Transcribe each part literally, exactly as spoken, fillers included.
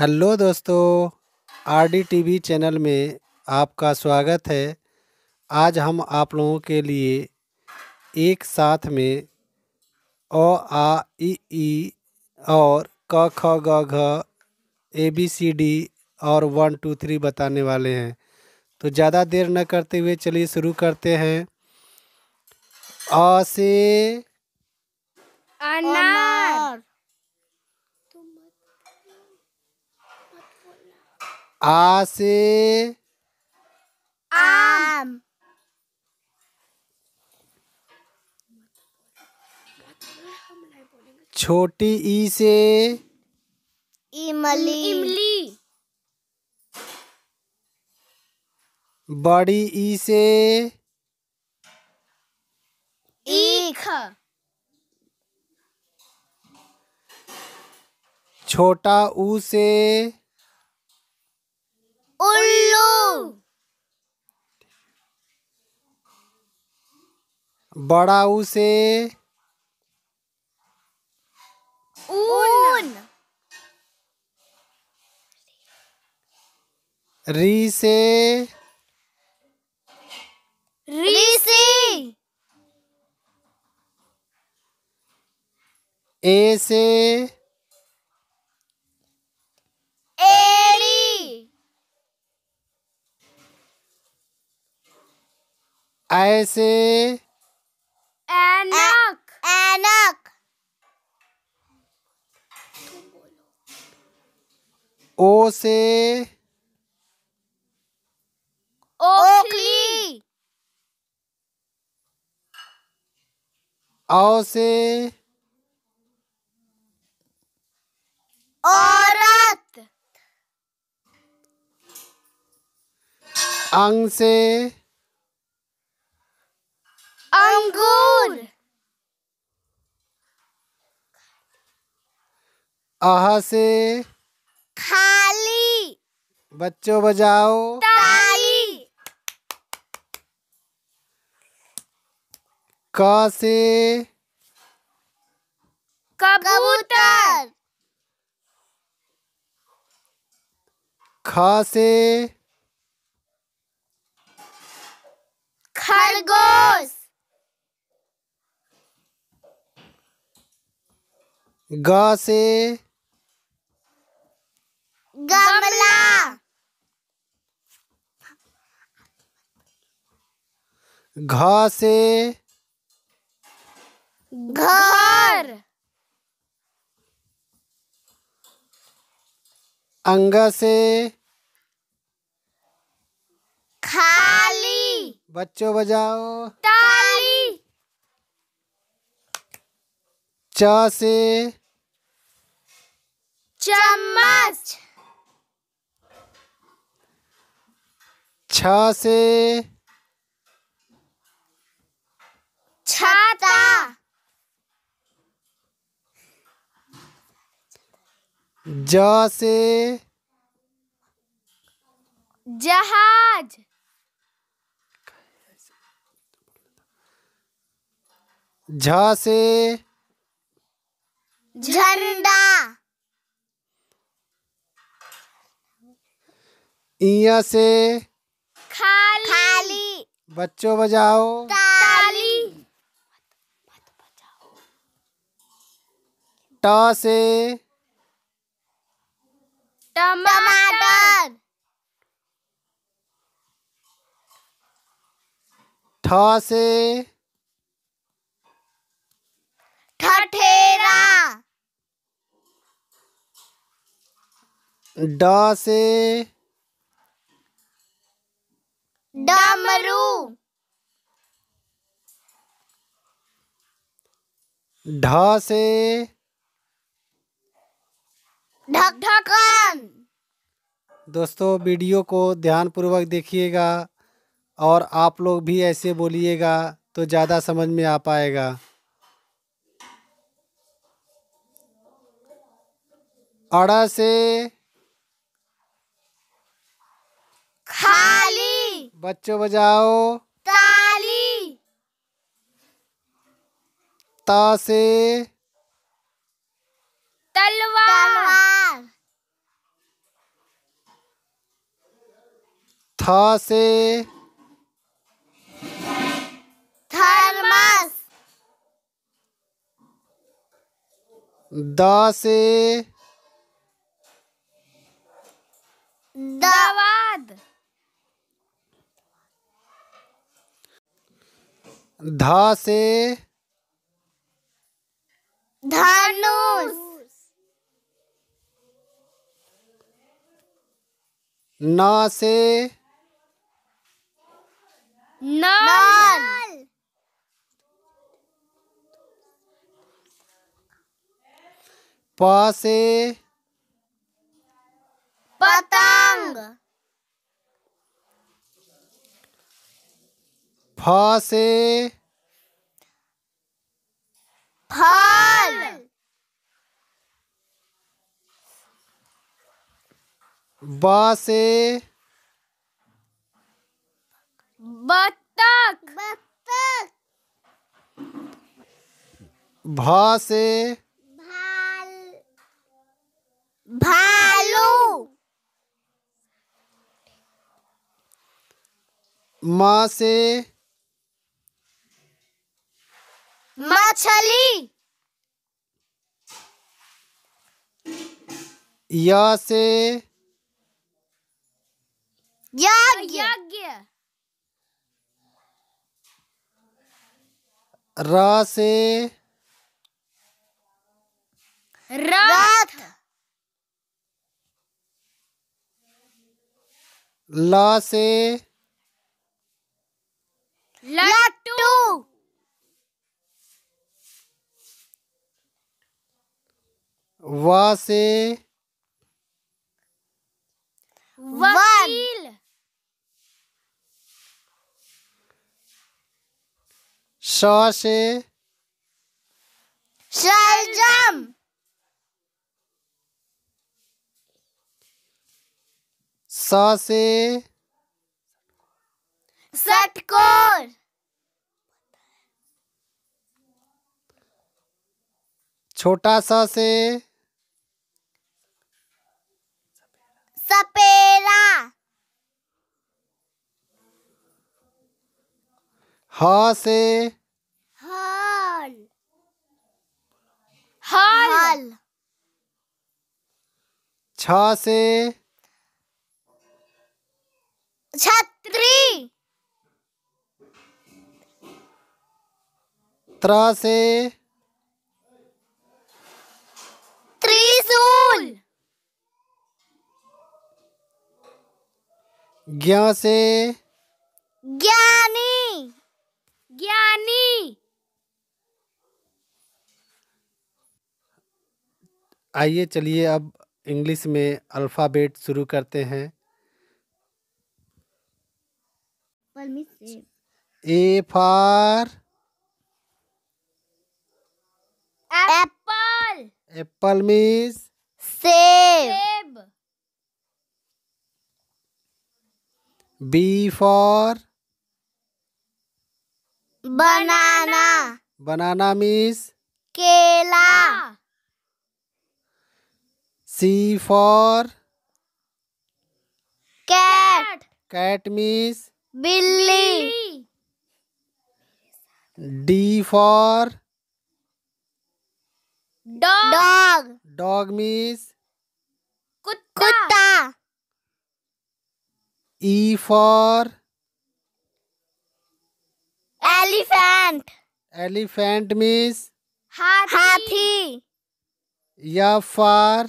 Hello दोस्तों, RD TV channel में आपका स्वागत है। आज हम आप लोगों के लिए एक साथ में अ आ इ ई और क ख ग घ ए बी सी डी और वन टू थ्री बताने वाले हैं। तो ज़्यादा देर न करते हुए चलिए शुरू करते हैं। अ से अनार, आ से आम, छोटी ई से इमली, इमली। बड़ी ई से ईख, छोटा ऊ से उल्लू, बड़ा ऊ से ऊन, री से ऋषि, ए से ऐसे ऐनक, ऐनक, ओ से ओखली, औ से औरत, अंग से अंगूर, आह से खाली। बच्चों बजाओ ताली। क से कबूतर, ख से खरगोश, ग से गमला, घ से घर, अंग से खाली। बच्चों बजाओ ताली। च से चम्मच, छ से छाता, ज से जहाज, झ से झंडा, इया से खाली, खाली। बच्चों बजाओ ताली। ट से टमाटर, ठ से ठठेरा, ड से डमरू, ढ से ढकढकान। दोस्तों वीडियो को ध्यानपूर्वक देखिएगा और आप लोग भी ऐसे बोलिएगा तो ज़्यादा समझ में आ पाएगा। अड़ा से खाली। बच्चों बजाओ ताली। ता से तलवार, थ से थर्मस, द से दवाद, ध से धनुष, न से नल, प से पतंग, फ से फल, ब से बत्तख, बत्तख, भ से भालू, म से मछली, य से यज्ञ, र से रथ, ल से लट्टू, व से वकील, श से शलजम, स से षटकोर, छोटा स से सपेरा, ह से हल, हल, छ से छत्री, त्र से त्रिशूल, ज्ञ से ज्ञानी, ज्ञानी। आइए चलिए अब इंग्लिश में अल्फ़ाबेट शुरू करते हैं। A for apple, apple means save. save. B for banana, banana means केला. C for cat, cat means बिल्ली. D for dog, dog, dog means कुत्ता. कुत्ता. E for elephant, elephant means हाथी. Y for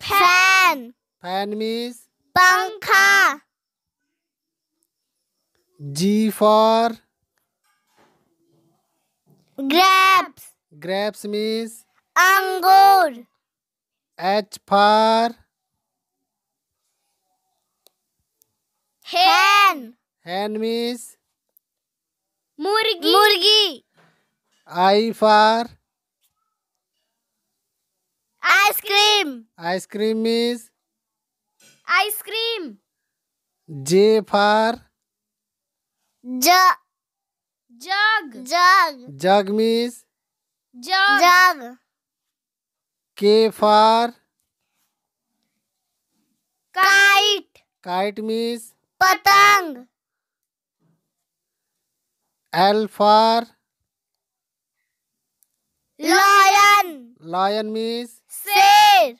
fan, fan means पंखा. G for grapes, grapes means अंगूर. H for hen, hen means मुर्गी. मुर्गी. I for ice cream, ice cream means ice cream. J for jug, jug, jug means jug. jug. K for kite, kite means पतंग। L for lion, lion means शेर।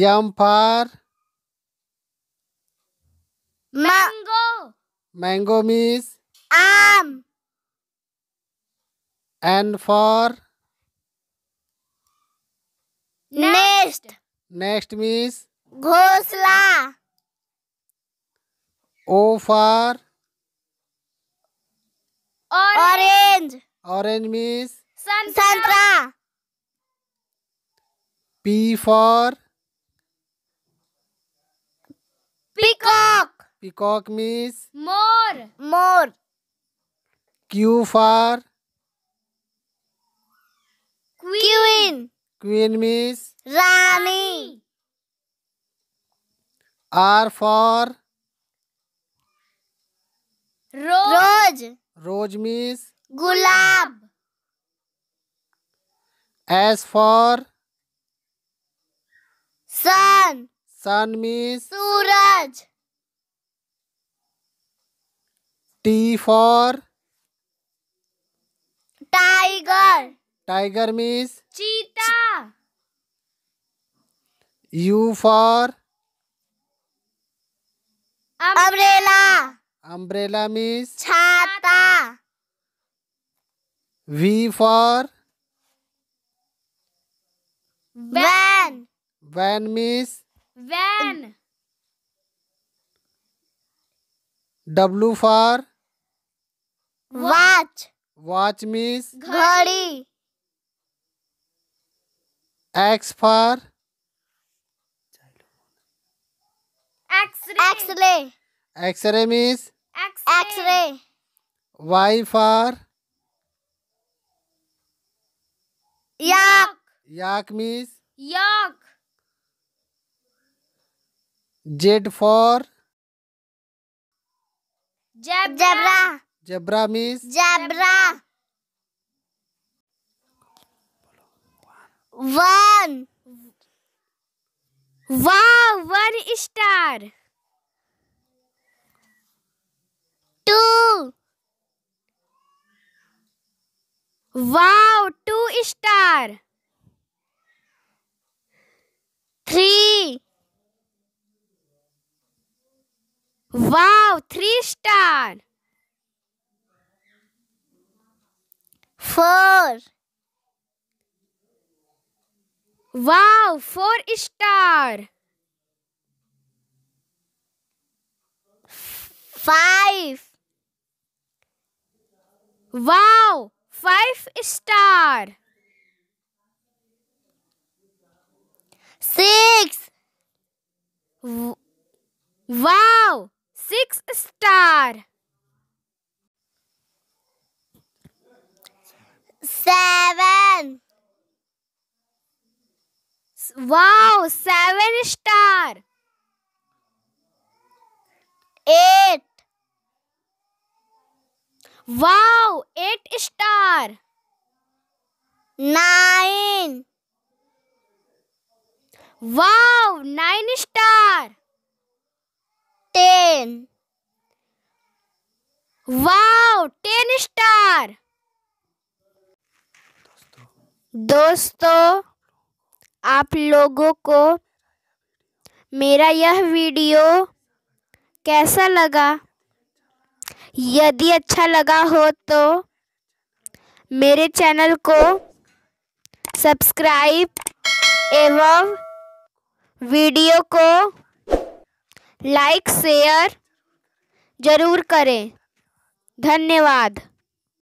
M for mango, mango means आम। N for nest, nest means घोंसला। O for orange, orange means संतरा। P for peacock, peacock means मोर, मोर। Q for queen, queen means रानी। R for rose, rose means गुलाब। S for sun, sun means सूरज। T for tiger, tiger means चीता। U for umbrella, umbrella means छाता। V for van, van means van। W for watch, watch means घड़ी। X for x ray, x ray means x ray. Y for yak, yak means yak. Z for zebra, zebra means zebra. One, वाह one star. Two, वाह two star. Three, वाह three star. Four, wow four star. Five, wow five star. Six, wow six star. Seven, wow seven star. Eight, wow eight star. Nine, wow nine star. Ten, wow ten star. दोस्तों, आप लोगों को मेरा यह video कैसा लगा? यदि अच्छा लगा हो तो मेरे चैनल को सब्सक्राइब एवं वीडियो को लाइक शेयर ज़रूर करें। धन्यवाद।